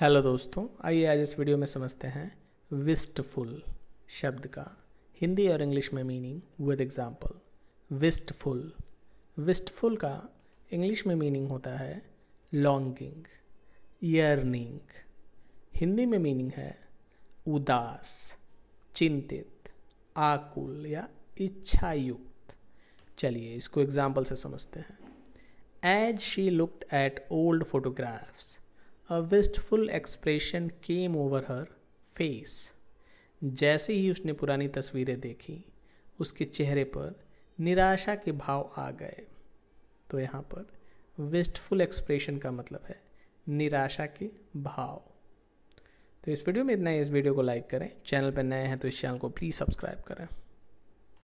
Hello दोस्तों, आइए आज इस वीडियो में समझते हैं विस्टफुल शब्द का हिंदी और इंग्लिश में मीनिंग विद एग्जांपल। विस्टफुल का इंग्लिश में मीनिंग होता है लॉन्गिंग, यर्निंग। हिंदी में मीनिंग है उदास, चिंतित, आकुल या इच्छायुक्त। चलिए इसको एग्जांपल से समझते हैं। As she looked at old photographs, A wistful expression came over her face. जैसे ही उसने पुरानी तस्वीरें देखी, उसके चेहरे पर निराशा के भाव आ गए। तो यहाँ पर wistful expression का मतलब है निराशा के भाव। तो इस वीडियो में इतना ही। इस वीडियो को लाइक करें, चैनल पर नए हैं तो इस चैनल को प्लीज़ सब्सक्राइब करें।